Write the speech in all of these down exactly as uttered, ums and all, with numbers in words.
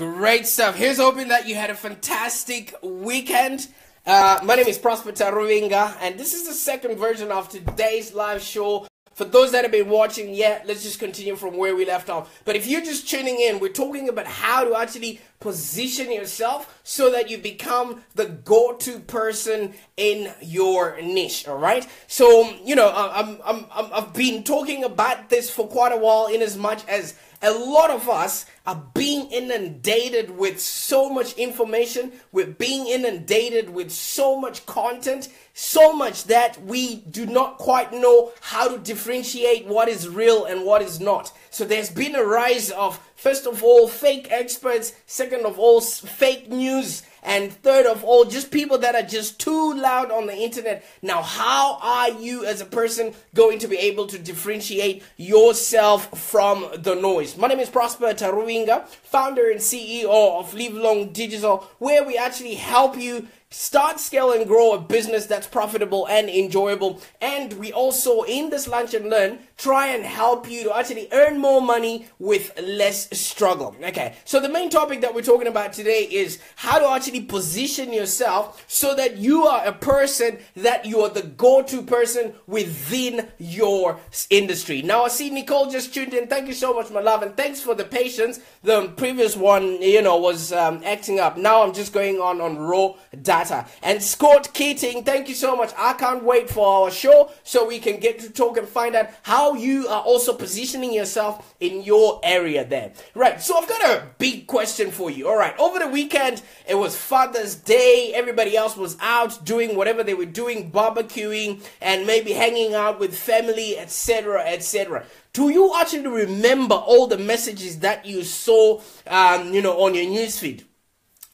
Great stuff. Here's hoping that you had a fantastic weekend. Uh, my name is Prosper Taruvinga, and this is the second version of today's live show. For those that have been watching yet, let's just continue from where we left off. But if you're just tuning in, we're talking about how to actually position yourself so that you become the go-to person in your niche, all right? So, you know, I'm, I'm, I'm, I've been talking about this for quite a while, in as much as a lot of us are being inundated with so much information. We're being inundated with so much content, so much that we do not quite know how to differentiate what is real and what is not. So there's been a rise of, first of all, fake experts, second of all, fake news, and third of all, just people that are just too loud on the internet. Now, how are you as a person going to be able to differentiate yourself from the noise? My name is Prosper Taruvinga, founder and C E O of Live Long Digital, where we actually help you start, scale, and grow a business that's profitable and enjoyable. And we also, in this Lunch and Learn, try and help you to actually earn more money with less struggle. Okay, so the main topic that we're talking about today is how to actually position yourself so that you are a person that you are the go-to person within your industry. Now, I see Nicole just tuned in. Thank you so much, my love, and thanks for the patience. The previous one, you know, was um, acting up. Now I'm just going on on raw data. And Scott Keating, thank you so much. I can't wait for our show so we can get to talk and find out how you are also positioning yourself in your area there. Right, so I've got a big question for you. All right, over the weekend, it was Father's Day. Everybody else was out doing whatever they were doing, barbecuing and maybe hanging out with family, et cetera, et cetera. Do you actually remember all the messages that you saw, um, you know, on your newsfeed?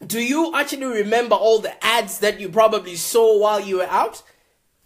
Do you actually remember all the ads that you probably saw while you were out?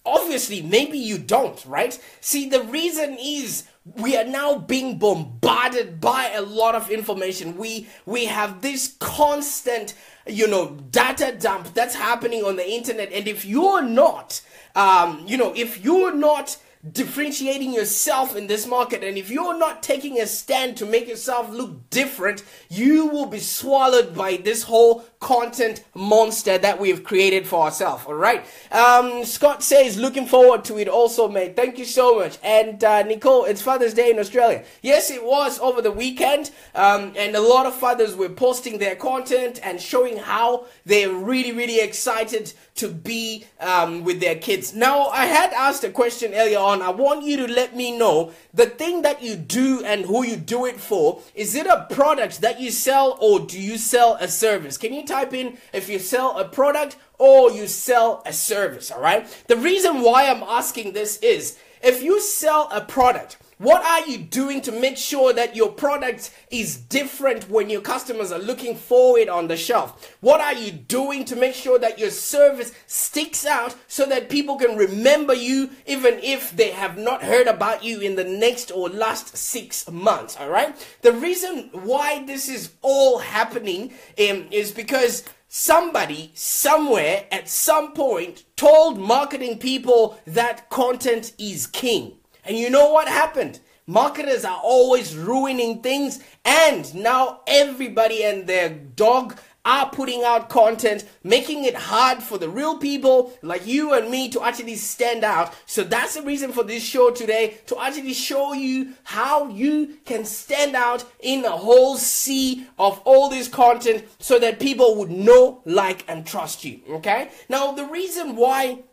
Obviously, maybe you don't, right? See, the reason is we are now being bombarded by a lot of information. We we have this constant, you know, data dump that's happening on the internet. And if you're not, um, you know, if you're not differentiating yourself in this market, and if you're not taking a stand to make yourself look different, you will be swallowed by this whole content monster that we've created for ourselves. All right, um Scott says looking forward to it also, mate. Thank you so much. And uh Nicole, it's Father's Day in Australia. Yes, it was over the weekend, um and a lot of fathers were posting their content and showing how they're really really excited to be um with their kids. Now, I had asked a question earlier on. I want you to let me know the thing that you do and who you do it for. Is it a product that you sell, or do you sell a service? Can you type in if you sell a product or you sell a service? All right, the reason why I'm asking this is, if you sell a product, what are you doing to make sure that your product is different when your customers are looking for it on the shelf? What are you doing to make sure that your service sticks out so that people can remember you even if they have not heard about you in the next or last six months, all right? The reason why this is all happening um, is because somebody somewhere at some point told marketing people that content is king. And you know what happened? Marketers are always ruining things, and now everybody and their dog are putting out content, making it hard for the real people like you and me to actually stand out. So that's the reason for this show today, to actually show you how you can stand out in a whole sea of all this content so that people would know, like, and trust you, okay? Now, the reason why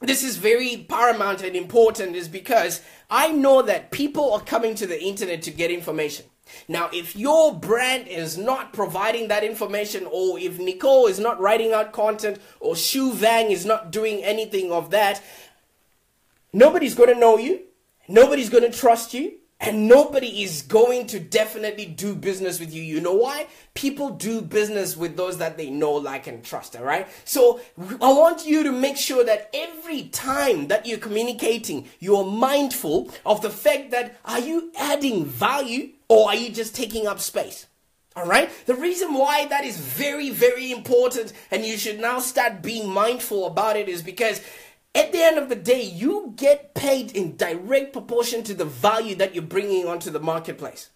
this is very paramount and important is because I know that people are coming to the internet to get information. Now, if your brand is not providing that information, or if Nicole is not writing out content, or Shu Vang is not doing anything of that, nobody's going to know you, nobody's going to trust you, and nobody is going to definitely do business with you. You know why? People do business with those that they know, like, and trust, all right? So I want you to make sure that every time that you're communicating, you're mindful of the fact that, are you adding value or are you just taking up space? All right? The reason why that is very, very important, and you should now start being mindful about it, is because at the end of the day, you get paid in direct proportion to the value that you're bringing onto the marketplace.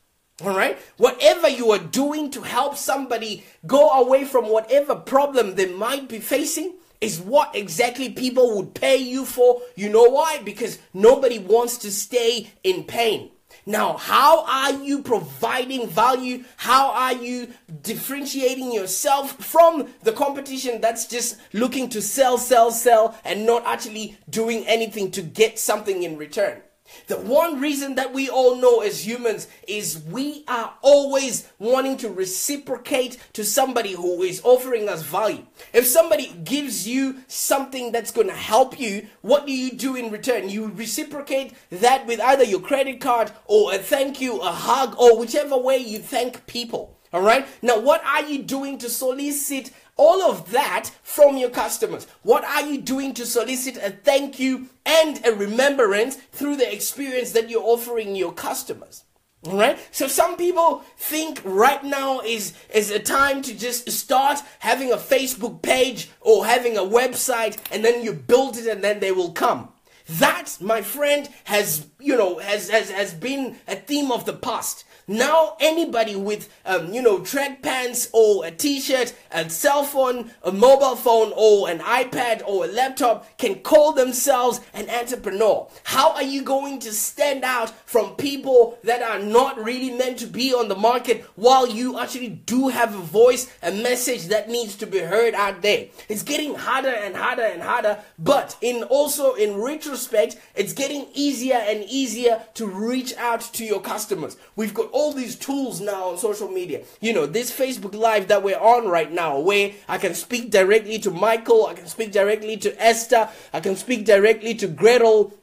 All right? Whatever you are doing to help somebody go away from whatever problem they might be facing is what exactly people would pay you for. You know why? Because nobody wants to stay in pain. Now, how are you providing value? How are you differentiating yourself from the competition that's just looking to sell, sell, sell, and not actually doing anything to get something in return? The one reason that we all know as humans is we are always wanting to reciprocate to somebody who is offering us value. If somebody gives you something that's going to help you, what do you do in return? You reciprocate that with either your credit card or a thank you, a hug, or whichever way you thank people. All right. Now, what are you doing to solicit all of that from your customers? What are you doing to solicit a thank you and a remembrance through the experience that you're offering your customers? All right. So some people think right now is, is a time to just start having a Facebook page or having a website, and then you build it and then they will come. That, my friend, has, you know, has, has, has been a theme of the past. Now anybody with, um, you know, track pants or a t-shirt, a cell phone, a mobile phone or an iPad or a laptop can call themselves an entrepreneur. How are you going to stand out from people that are not really meant to be on the market while you actually do have a voice, a message that needs to be heard out there? It's getting harder and harder and harder, but in also in retrospect, it's getting easier and easier to reach out to your customers. We've got all these tools now on social media. You know, this Facebook Live that we're on right now, where I can speak directly to Michael, I can speak directly to Esther, I can speak directly to Gretel,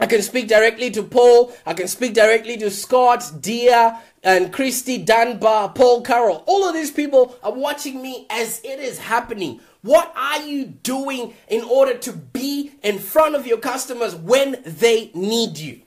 I can speak directly to Paul, I can speak directly to Scott, Dia, and Christy Dunbar, Paul Carroll. All of these people are watching me as it is happening. What are you doing in order to be in front of your customers when they need you?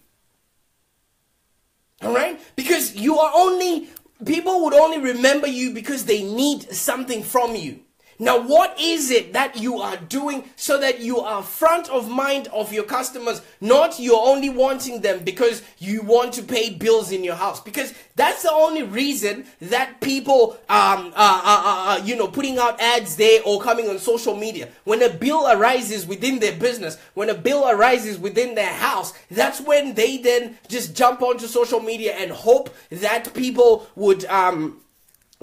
All right? Because you are only, people would only remember you because they need something from you. Now, what is it that you are doing so that you are front of mind of your customers, not you're only wanting them because you want to pay bills in your house? Because that's the only reason that people um, are, are, are, you know, putting out ads there or coming on social media. When a bill arises within their business, when a bill arises within their house, that's when they then just jump onto social media and hope that people would... Um,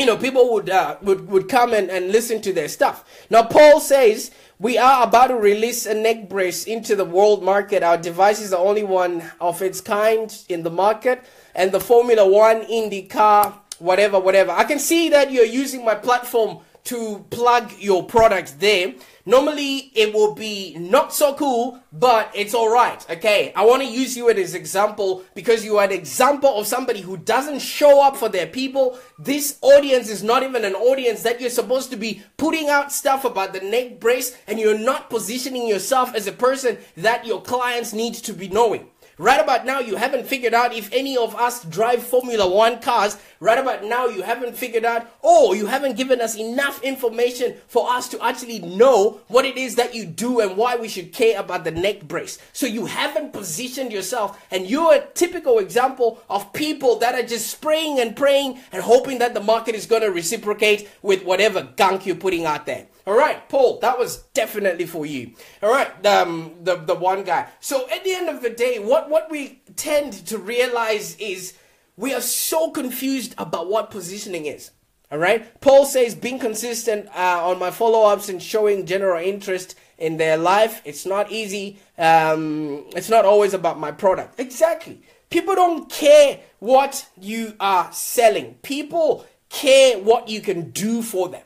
You know, people would uh, would would come and, and listen to their stuff. Now, Paul says, we are about to release a neck brace into the world market. Our device is the only one of its kind in the market. And the Formula One, IndyCar, whatever, whatever. I can see that you're using my platform to plug your products there. Normally, it will be not so cool, but it's all right. Okay, I want to use you as an example because you are an example of somebody who doesn't show up for their people. This audience is not even an audience that you're supposed to be putting out stuff about the neck brace, and you're not positioning yourself as a person that your clients need to be knowing. Right about now, you haven't figured out if any of us drive Formula One cars. Right about now, you haven't figured out, oh, you haven't given us enough information for us to actually know what it is that you do and why we should care about the neck brace. So you haven't positioned yourself, and you're a typical example of people that are just spraying and praying and hoping that the market is going to reciprocate with whatever gunk you're putting out there. All right, Paul, that was definitely for you. All right, um, the, the one guy. So at the end of the day, what, what we tend to realize is we are so confused about what positioning is. All right, Paul says, being consistent uh, on my follow-ups and showing general interest in their life, it's not easy. Um, it's not always about my product. Exactly. People don't care what you are selling. People care what you can do for them.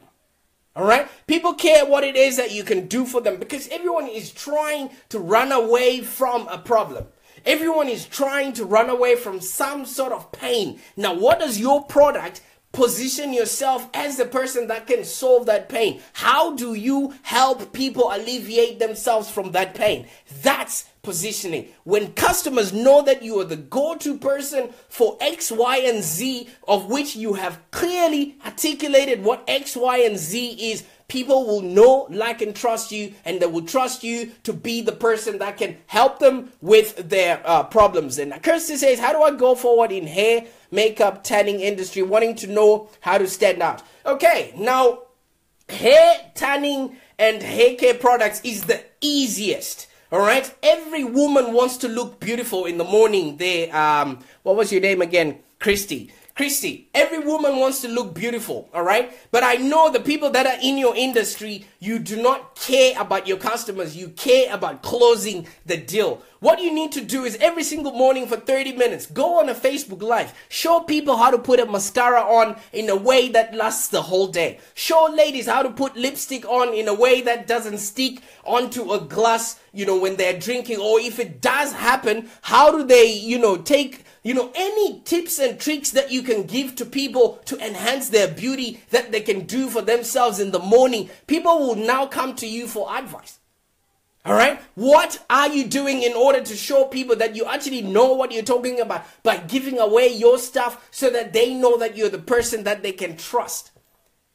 All right. People care what it is that you can do for them because everyone is trying to run away from a problem. Everyone is trying to run away from some sort of pain. Now, what does your product position yourself as the person that can solve that pain? How do you help people alleviate themselves from that pain? That's positioning. When customers know that you are the go-to person for X, Y, and Z, of which you have clearly articulated what X, Y, and Z is, people will know, like, and trust you, and they will trust you to be the person that can help them with their uh, problems. And Kirsty says, how do I go forward in hair, makeup, tanning industry, wanting to know how to stand out? Okay, now, hair, tanning, and hair care products is the easiest. All right, every woman wants to look beautiful in the morning. They, um, what was your name again? Christy. Christy, every woman wants to look beautiful, all right? But I know the people that are in your industry, you do not care about your customers. You care about closing the deal. What you need to do is every single morning for thirty minutes, go on a Facebook Live. Show people how to put a mascara on in a way that lasts the whole day. Show ladies how to put lipstick on in a way that doesn't stick onto a glass, you know, when they're drinking. Or if it does happen, how do they, you know, take, you know, any tips and tricks that you can give to people to enhance their beauty that they can do for themselves in the morning. People will now come to you for advice. All right, what are you doing in order to show people that you actually know what you're talking about by giving away your stuff so that they know that you're the person that they can trust?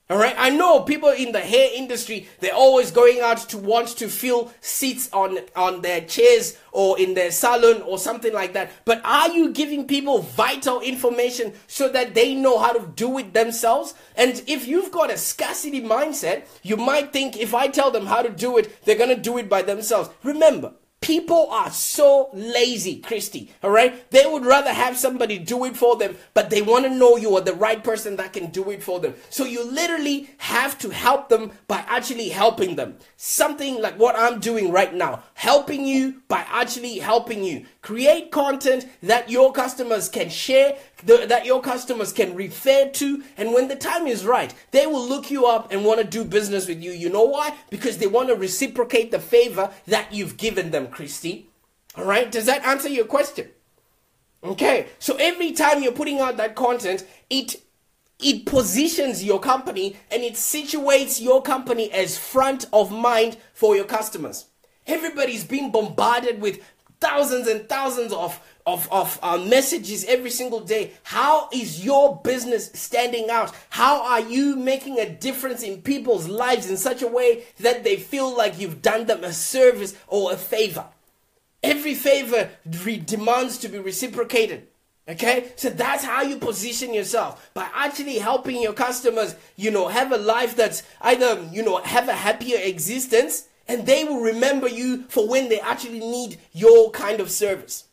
All right, I know people in the hair industry, they're always going out to want to fill seats on, on their chairs or in their salon or something like that. But are you giving people vital information so that they know how to do it themselves? And if you've got a scarcity mindset, you might think if I tell them how to do it, they're going to do it by themselves. Remember, people are so lazy, Christy, all right? They would rather have somebody do it for them, but they want to know you are the right person that can do it for them. So you literally have to help them by actually helping them. Something like what I'm doing right now, helping you by actually helping you. Create content that your customers can share, that your customers can refer to, and when the time is right, they will look you up and want to do business with you. You know why? Because they want to reciprocate the favor that you've given them, Christy. All right, does that answer your question? Okay, so every time you're putting out that content, it it positions your company and it situates your company as front of mind for your customers. Everybody's being bombarded with thousands and thousands of of, of uh, messages every single day. How is your business standing out? How are you making a difference in people's lives in such a way that they feel like you've done them a service or a favor? Every favor demands to be reciprocated. Okay, so that's how you position yourself, by actually helping your customers, you know, have a life that's either, you know, have a happier existence, and they will remember you for when they actually need your kind of service.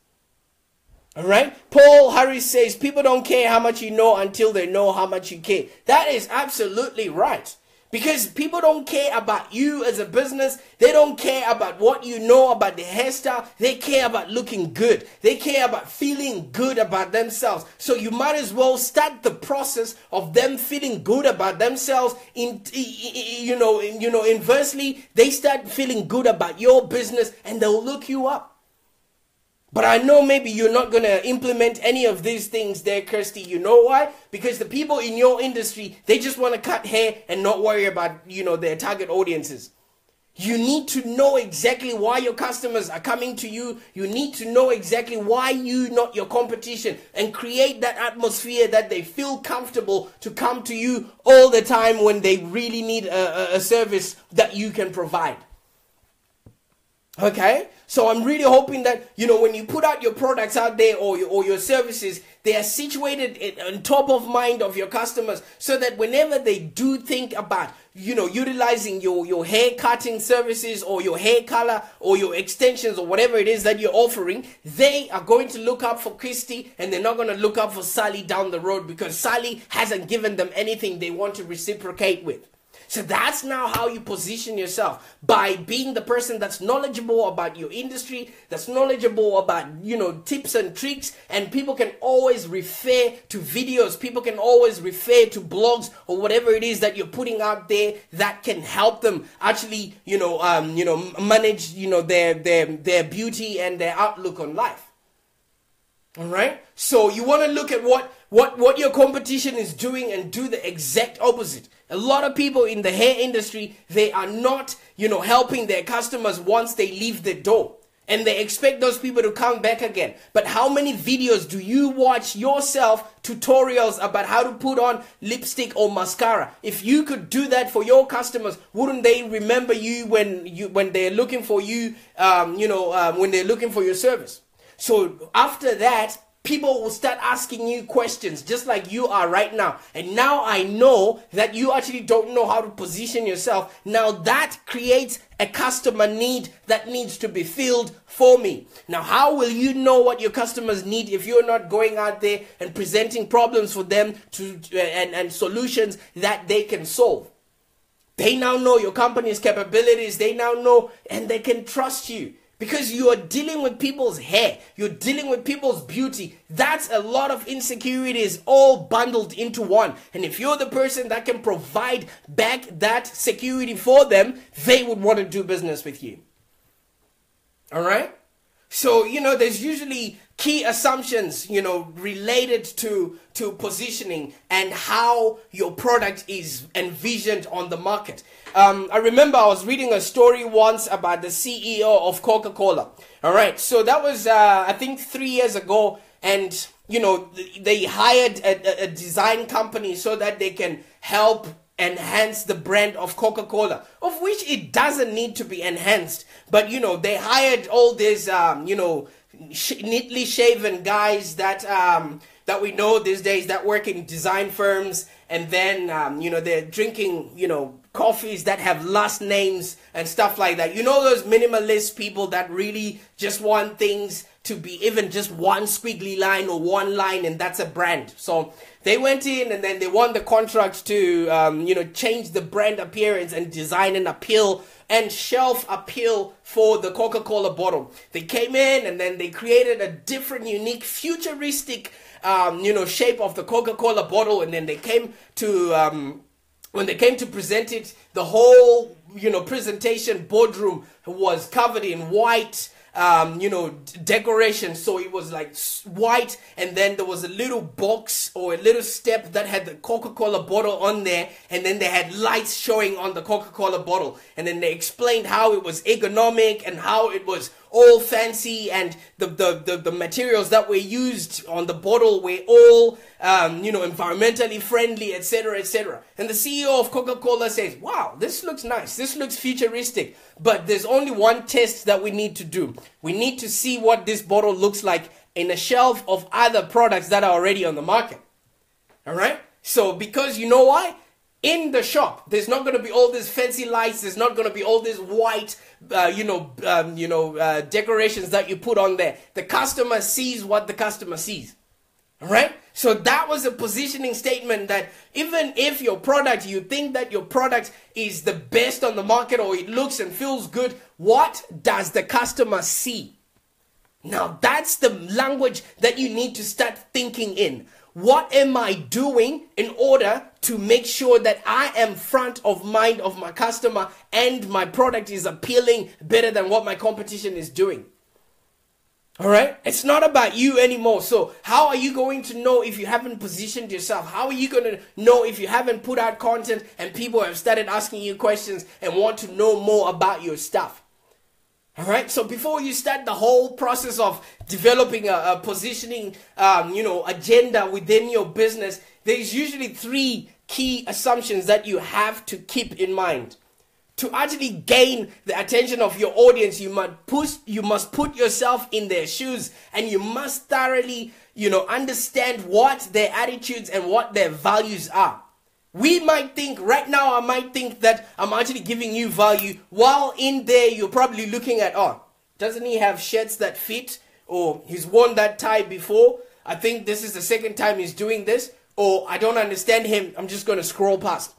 All right. Paul Harris says, people don't care how much you know until they know how much you care. That is absolutely right. Because people don't care about you as a business. They don't care about what you know about the hairstyle. They care about looking good. They care about feeling good about themselves. So you might as well start the process of them feeling good about themselves. In, you know, in, you know, inversely, they start feeling good about your business and they'll look you up. But I know maybe you're not going to implement any of these things there, Kirsty. You know why? Because the people in your industry, they just want to cut hair and not worry about, you know, their target audiences. You need to know exactly why your customers are coming to you. You need to know exactly why you, not your competition, and create that atmosphere that they feel comfortable to come to you all the time when they really need a, a service that you can provide. Okay, so I'm really hoping that, you know, when you put out your products out there or your, or your services, they are situated in, on top of mind of your customers so that whenever they do think about, you know, utilizing your, your hair cutting services or your hair color or your extensions or whatever it is that you're offering, they are going to look up for Christy and they're not going to look up for Sally down the road because Sally hasn't given them anything they want to reciprocate with. So that's now how you position yourself, by being the person that's knowledgeable about your industry, that's knowledgeable about, you know, tips and tricks, and people can always refer to videos, people can always refer to blogs or whatever it is that you're putting out there that can help them actually, you know, um, you know, manage, you know, their their their beauty and their outlook on life. All right. So you want to look at what what what your competition is doing and do the exact opposite. A lot of people in the hair industry, they are not, you know, helping their customers once they leave the door. And they expect those people to come back again. But how many videos do you watch yourself, tutorials about how to put on lipstick or mascara? If you could do that for your customers, wouldn't they remember you when you when they're looking for you, um, you know, um, when they're looking for your service? So after that, people will start asking you questions just like you are right now. And now I know that you actually don't know how to position yourself. Now that creates a customer need that needs to be filled for me. Now, how will you know what your customers need if you're not going out there and presenting problems for them to and, and solutions that they can solve? They now know your company's capabilities. They now know and they can trust you. Because you are dealing with people's hair, you're dealing with people's beauty. That's a lot of insecurities all bundled into one. And if you're the person that can provide back that security for them, they would want to do business with you. All right? So, you know, there's usually key assumptions, you know, related to, to positioning and how your product is envisioned on the market. Um, I remember I was reading a story once about the C E O of Coca-Cola. All right. So that was, uh, I think, three years ago. And, you know, they hired a, a design company so that they can help enhance the brand of Coca-Cola, of which it doesn't need to be enhanced. But, you know, they hired all these, um, you know, sh neatly shaven guys that um, that we know these days that work in design firms. And then, um, you know, they're drinking, you know, coffees that have last names and stuff like that. You know, those minimalist people that really just want things to be even just one squiggly line or one line, and that's a brand. So they went in and then they won the contract to, um, you know, change the brand appearance and design and appeal and shelf appeal for the Coca-Cola bottle. They came in and then they created a different, unique, futuristic, um, you know, shape of the Coca-Cola bottle. And then they came to, um, when they came to present it, the whole, you know, presentation boardroom was covered in white, Um, you know, decoration. So it was like white, and then there was a little box or a little step that had the Coca-Cola bottle on there, and then they had lights showing on the Coca-Cola bottle, and then they explained how it was ergonomic and how it was all fancy, and the, the, the, the materials that were used on the bottle were all, um, you know, environmentally friendly, et cetera, et cetera. And the C E O of Coca-Cola says, wow, this looks nice. This looks futuristic, but there's only one test that we need to do. We need to see what this bottle looks like in a shelf of other products that are already on the market. All right. So because you know why? In the shop, there's not going to be all these fancy lights. There's not going to be all these white, uh, you know, um, you know, uh, decorations that you put on there. The customer sees what the customer sees. All right. So that was a positioning statement that even if your product, you think that your product is the best on the market or it looks and feels good, what does the customer see? Now, that's the language that you need to start thinking in. What am I doing in order to make sure that I am front of mind of my customer and my product is appealing better than what my competition is doing? All right. It's not about you anymore. So how are you going to know if you haven't positioned yourself? How are you going to know if you haven't put out content and people have started asking you questions and want to know more about your stuff? All right. So before you start the whole process of developing a, a positioning, um, you know, agenda within your business, there's usually three key assumptions that you have to keep in mind. To actually gain the attention of your audience, you must push, you must put yourself in their shoes, and you must thoroughly, you know, understand what their attitudes and what their values are. We might think right now, I might think that I'm actually giving you value, while in there, you're probably looking at, oh, doesn't he have shirts that fit? Or he's worn that tie before. I think this is the second time he's doing this. Or I don't understand him. I'm just going to scroll past.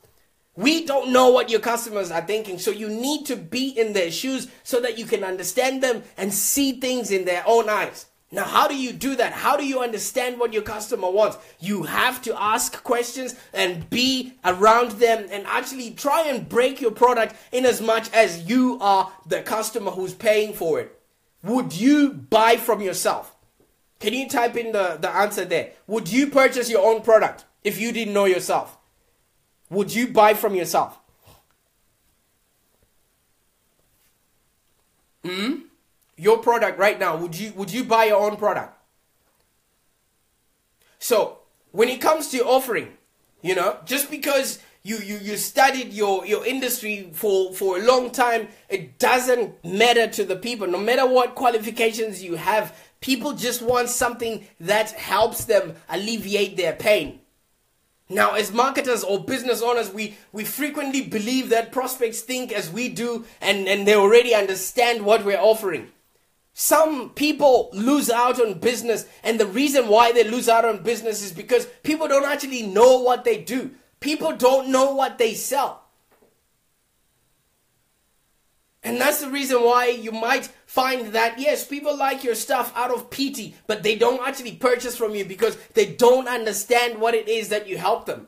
We don't know what your customers are thinking. So you need to be in their shoes so that you can understand them and see things in their own eyes. Now, how do you do that? How do you understand what your customer wants? You have to ask questions and be around them and actually try and break your product in as much as you are the customer who's paying for it. Would you buy from yourself? Can you type in the, the answer there? Would you purchase your own product if you didn't know yourself? Would you buy from yourself? Hmm? your product right now, would you would you buy your own product? So when it comes to offering, you know, just because you you you studied your your industry for for a long time, it doesn't matter to the people. No matter what qualifications you have, people just want something that helps them alleviate their pain. Now, as marketers or business owners, we, we frequently believe that prospects think as we do and, and they already understand what we're offering. Some people lose out on business, and the reason why they lose out on business is because people don't actually know what they do. People don't know what they sell. And that's the reason why you might find that, yes, people like your stuff out of pity, but they don't actually purchase from you because they don't understand what it is that you help them.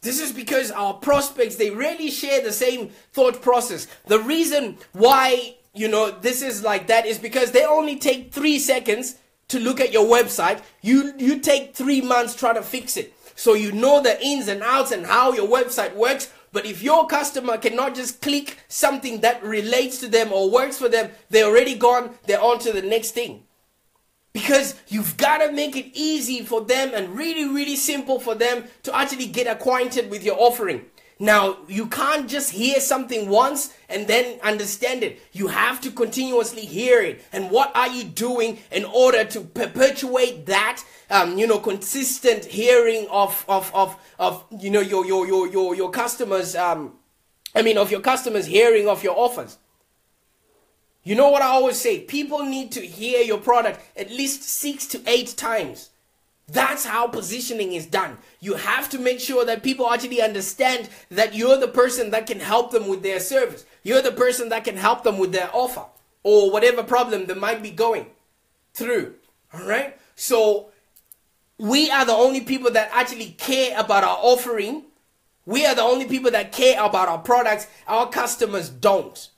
This is because our prospects, they really share the same thought process. The reason why, you know, this is like that is because they only take three seconds to look at your website. You, you take three months trying to fix it. So you know the ins and outs and how your website works. But if your customer cannot just click something that relates to them or works for them, they're already gone. They're on to the next thing. Because you've got to make it easy for them and really, really simple for them to actually get acquainted with your offering. Now, you can't just hear something once and then understand it. You have to continuously hear it. And what are you doing in order to perpetuate that, um, you know, consistent hearing of, of, of, of, you know, your, your, your, your, your customers, um, I mean, of your customers hearing of your offers. You know what I always say? People need to hear your product at least six to eight times. That's how positioning is done. You have to make sure that people actually understand that you're the person that can help them with their service. You're the person that can help them with their offer or whatever problem they might be going through. All right. So we are the only people that actually care about our offering. We are the only people that care about our products. Our customers don't.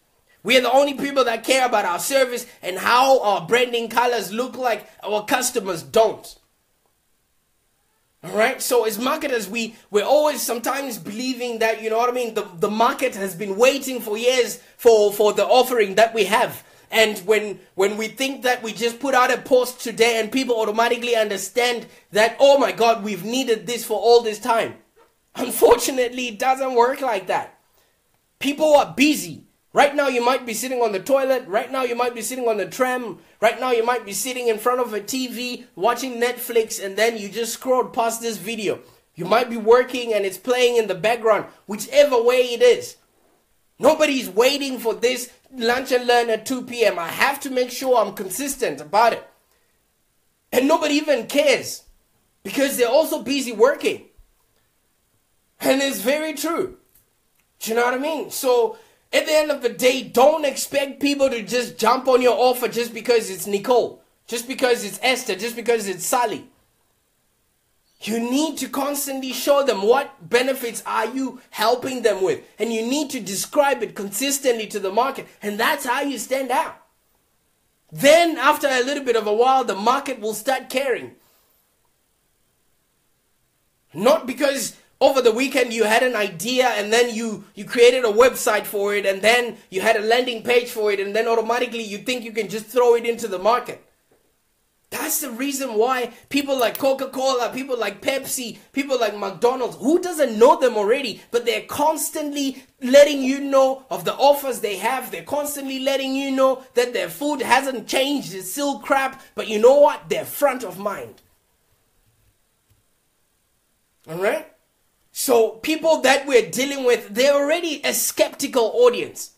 We are the only people that care about our service and how our branding colors look like. Our customers don't. All right. So as marketers, we, we're always sometimes believing that, you know what I mean? The, the market has been waiting for years for, for the offering that we have. And when, when we think that we just put out a post today and people automatically understand that, oh my God, we've needed this for all this time. Unfortunately, it doesn't work like that. People are busy. Right now, you might be sitting on the toilet. Right now, you might be sitting on the tram. Right now, you might be sitting in front of a T V, watching Netflix, and then you just scrolled past this video. You might be working and it's playing in the background, whichever way it is. Nobody's waiting for this lunch and learn at two p m I have to make sure I'm consistent about it. And nobody even cares because they're also busy working. And it's very true. Do you know what I mean? So at the end of the day, don't expect people to just jump on your offer just because it's Nicole, just because it's Esther, just because it's Sally. You need to constantly show them what benefits are you helping them with. And you need to describe it consistently to the market. And that's how you stand out. Then after a little bit of a while, the market will start caring. Not because over the weekend you had an idea and then you, you created a website for it and then you had a landing page for it and then automatically you think you can just throw it into the market. That's the reason why people like Coca-Cola, people like Pepsi, people like McDonald's, who doesn't know them already, but they're constantly letting you know of the offers they have. They're constantly letting you know that their food hasn't changed. It's still crap, but you know what? They're front of mind. All right? So people that we're dealing with, they're already a skeptical audience.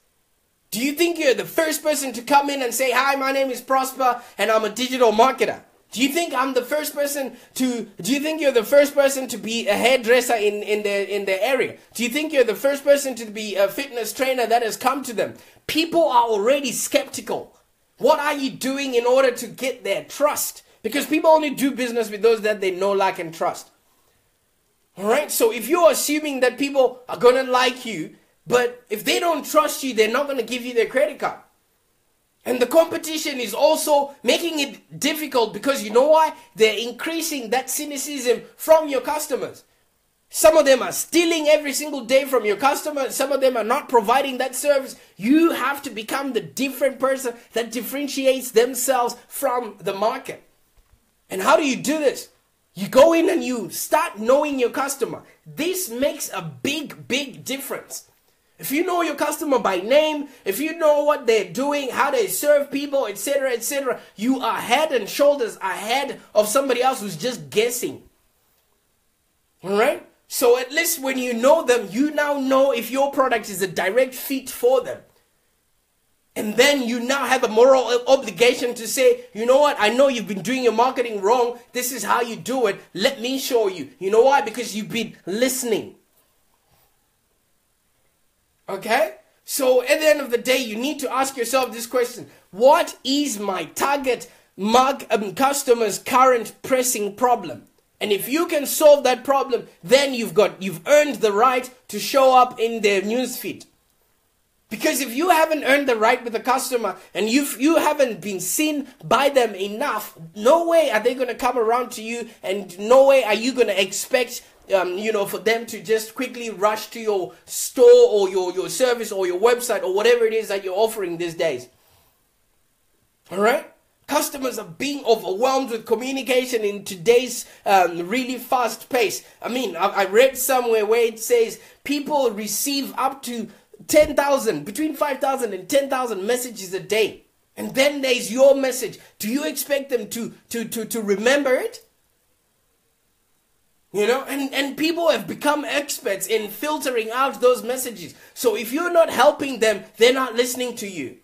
Do you think you're the first person to come in and say, hi, my name is Prosper and I'm a digital marketer? Do you think I'm the first person to, do you think you're the first person to be a hairdresser in, in the, in the area? Do you think you're the first person to be a fitness trainer that has come to them? People are already skeptical. What are you doing in order to get their trust? Because people only do business with those that they know, like, and trust. All right, so if you're assuming that people are going to like you, but if they don't trust you, they're not going to give you their credit card. And the competition is also making it difficult because you know why? They're increasing that cynicism from your customers. Some of them are stealing every single day from your customer. Some of them are not providing that service. You have to become the different person that differentiates themselves from the market. And how do you do this? You go in and you start knowing your customer. This makes a big, big difference. If you know your customer by name, if you know what they're doing, how they serve people, et cetera, et cetera, you are head and shoulders ahead of somebody else who's just guessing. All right? So at least when you know them, you now know if your product is a direct fit for them. And then you now have a moral obligation to say, you know what, I know you've been doing your marketing wrong. This is how you do it. Let me show you. You know why? Because you've been listening. Okay? So at the end of the day, you need to ask yourself this question. What is my target market, um, customer's current pressing problem? And if you can solve that problem, then you've got, you've earned the right to show up in their newsfeed. Because if you haven't earned the right with the customer and you've, you haven't been seen by them enough, no way are they going to come around to you, and no way are you going to expect, um, you know, for them to just quickly rush to your store or your, your service or your website or whatever it is that you're offering these days. All right? Customers are being overwhelmed with communication in today's um, really fast pace. I mean, I, I read somewhere where it says people receive up to ten thousand, between five thousand and ten thousand messages a day. And then there's your message. Do you expect them to, to, to, to remember it? You know, and, and people have become experts in filtering out those messages. So if you're not helping them, they're not listening to you.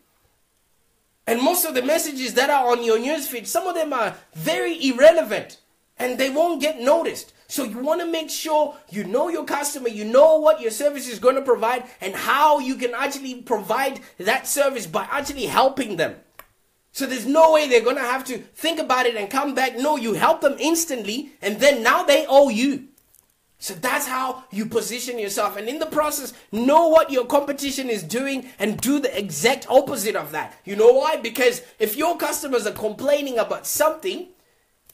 And most of the messages that are on your newsfeed, some of them are very irrelevant and they won't get noticed. So you want to make sure you know your customer, you know what your service is going to provide and how you can actually provide that service by actually helping them. So there's no way they're going to have to think about it and come back. No, you help them instantly and then now they owe you. So that's how you position yourself. And in the process, know what your competition is doing and do the exact opposite of that. You know why? Because if your customers are complaining about something,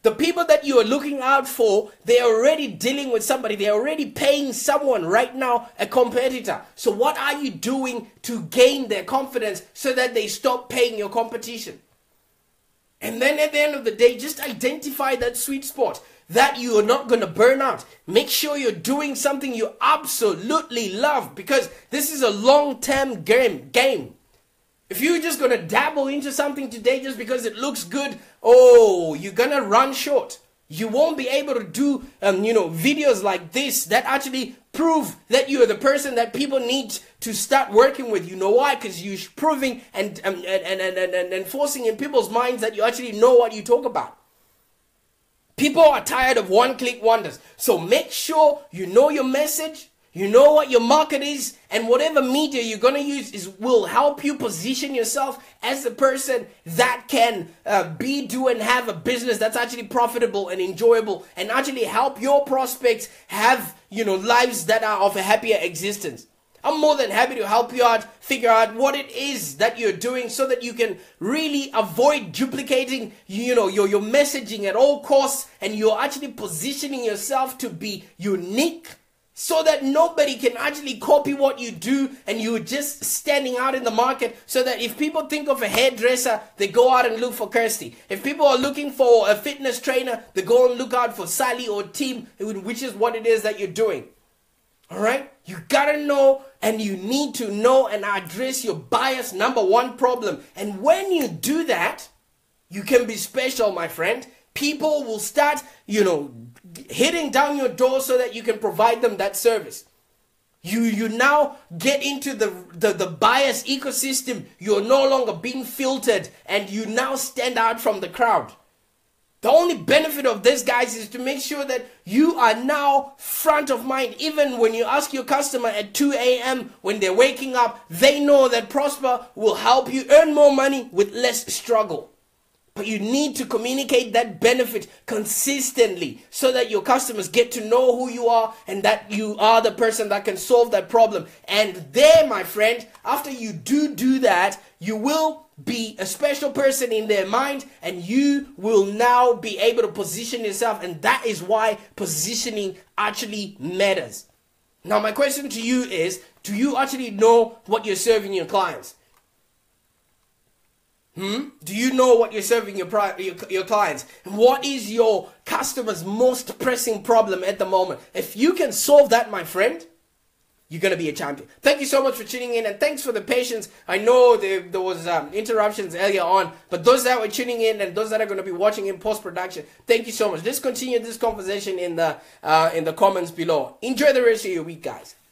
the people that you are looking out for, they're already dealing with somebody. They're already paying someone right now, a competitor. So what are you doing to gain their confidence so that they stop paying your competition? And then at the end of the day, just identify that sweet spot that you are not going to burn out. Make sure you're doing something you absolutely love, because this is a long-term game. game. If you're just going to dabble into something today just because it looks good, oh, you're going to run short. You won't be able to do um, you know, videos like this that actually prove that you are the person that people need to start working with. You know why? Because you're proving and, um, and, and, and, and, and enforcing in people's minds that you actually know what you talk about. People are tired of one-click wonders. So make sure you know your message, you know what your market is, and whatever media you're going to use is will help you position yourself as the person that can uh, be, do, and have a business that's actually profitable and enjoyable and actually help your prospects have, you know, lives that are of a happier existence. I'm more than happy to help you out, figure out what it is that you're doing so that you can really avoid duplicating, you know, your, your messaging at all costs, and you're actually positioning yourself to be unique so that nobody can actually copy what you do, and you're just standing out in the market so that if people think of a hairdresser, they go out and look for Kirsty. If people are looking for a fitness trainer, they go and look out for Sally or Tim, which is what it is that you're doing. All right? You gotta know, and you need to know and address your bias number one problem. And when you do that, you can be special, my friend. People will start, you know, hitting down your door so that you can provide them that service. You, you now get into the, the, the bias ecosystem. You're no longer being filtered, and you now stand out from the crowd. The only benefit of this, guys, is to make sure that you are now front of mind. Even when you ask your customer at two A M when they're waking up, they know that Prosper will help you earn more money with less struggle. But you need to communicate that benefit consistently so that your customers get to know who you are and that you are the person that can solve that problem. And there, my friend, after you do do that, you will be a special person in their mind, and you will now be able to position yourself. And that is why positioning actually matters. Now, my question to you is, do you actually know what you're serving your clients? Hmm? Do you know what you're serving your, pri your your clients? What is your customer's most pressing problem at the moment? If you can solve that, my friend, you're going to be a champion. Thank you so much for tuning in, and thanks for the patience. I know there, there was um, interruptions earlier on, but those that were tuning in and those that are going to be watching in post-production, thank you so much. Let's continue this conversation in the, uh, in the comments below. Enjoy the rest of your week, guys.